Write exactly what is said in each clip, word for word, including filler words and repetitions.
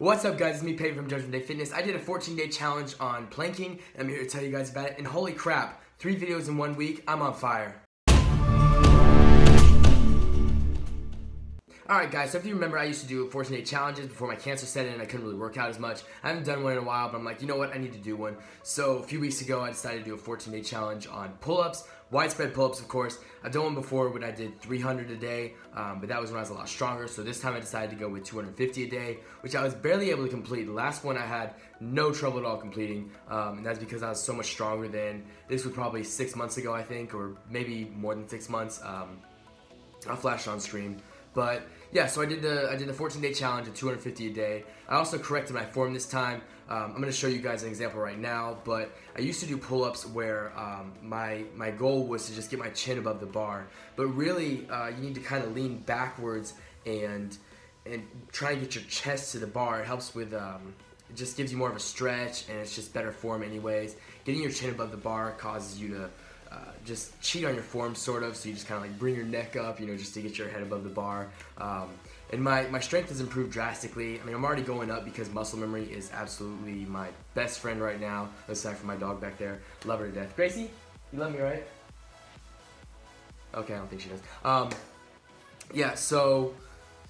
What's up, guys? It's me, Peyton, from Judgment Day Fitness. I did a fourteen day challenge on planking, and I'm here to tell you guys about it. And holy crap, three videos in one week, I'm on fire. Alright guys, so if you remember, I used to do fourteen day challenges before my cancer set in and I couldn't really work out as much. I haven't done one in a while, but I'm like, you know what, I need to do one. So a few weeks ago, I decided to do a fourteen day challenge on pull-ups, widespread pull-ups, of course. I've done one before when I did three hundred a day, um, but that was when I was a lot stronger. So this time I decided to go with two hundred fifty a day, which I was barely able to complete. The last one I had no trouble at all completing, um, and that's because I was so much stronger than, this was probably six months ago, I think, or maybe more than six months. Um, I'll flash it on stream. But yeah, so I did the I did the fourteen day challenge at two hundred fifty a day. I also corrected my form this time. Um, I'm gonna show you guys an example right now, but I used to do pull-ups where um, my, my goal was to just get my chin above the bar. But really, uh, you need to kind of lean backwards and, and try and get your chest to the bar. It helps with, um, it just gives you more of a stretch, and it's just better form anyways. Getting your chin above the bar causes you to Uh, just cheat on your form, sort of, so you just kind of like bring your neck up, you know, just to get your head above the bar. Um, and my, my strength has improved drastically. I mean, I'm already going up because muscle memory is absolutely my best friend right now, aside from my dog back there. Love her to death. Gracie, you love me, right? Okay, I don't think she does. Um, yeah, so...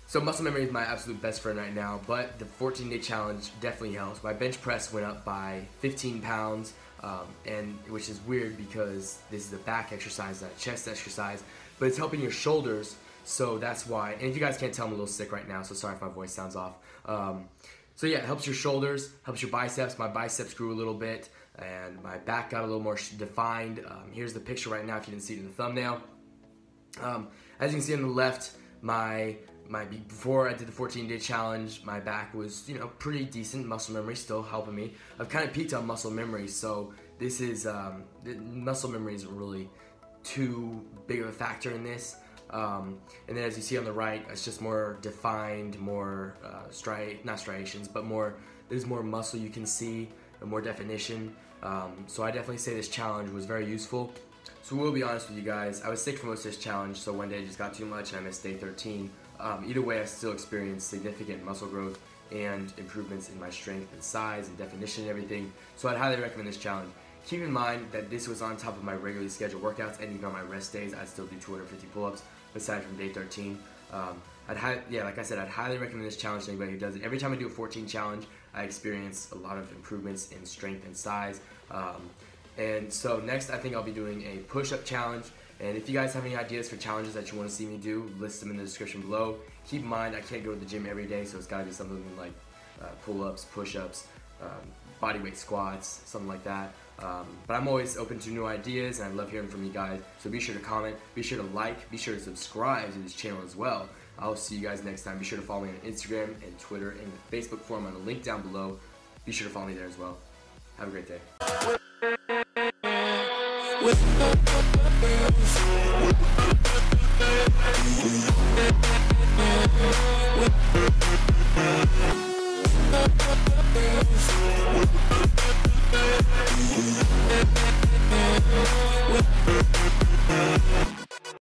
So muscle memory is my absolute best friend right now, but the fourteen day challenge definitely helps. My bench press went up by fifteen pounds, um, and which is weird because this is a back exercise, not a chest exercise, but it's helping your shoulders, so that's why. And if you guys can't tell, I'm a little sick right now, so sorry if my voice sounds off. Um, so yeah, it helps your shoulders, helps your biceps. My biceps grew a little bit, and my back got a little more defined. Um, here's the picture right now if you didn't see it in the thumbnail. Um, as you can see on the left, my... My, before I did the fourteen day challenge, my back was, you know, pretty decent. Muscle memory still helping me. I've kind of peaked on muscle memory, so this is um, the muscle memory isn't really too big of a factor in this. Um, and then as you see on the right, it's just more defined, more uh, stri not striations, but more. There's more muscle you can see and more definition. Um, so I definitely say this challenge was very useful. So we'll be honest with you guys. I was sick for most of this challenge, so one day I just got too much and I missed day thirteen. Um, either way, I still experienced significant muscle growth and improvements in my strength and size and definition and everything, so I'd highly recommend this challenge. Keep in mind that this was on top of my regularly scheduled workouts, and even on my rest days, I still do two hundred fifty pull-ups, aside from day thirteen. Um, I'd hi yeah, like I said, I'd highly recommend this challenge to anybody who does it. Every time I do a fourteen challenge, I experience a lot of improvements in strength and size. Um, and so next, I think I'll be doing a push-up challenge. And if you guys have any ideas for challenges that you want to see me do, list them in the description below. Keep in mind, I can't go to the gym every day, so it's got to be something like uh, pull-ups, push-ups, um, bodyweight squats, something like that. Um, but I'm always open to new ideas, and I love hearing from you guys. So be sure to comment, be sure to like, be sure to subscribe to this channel as well. I'll see you guys next time. Be sure to follow me on Instagram and Twitter and the Facebook forum on the link down below. Be sure to follow me there as well. Have a great day. With the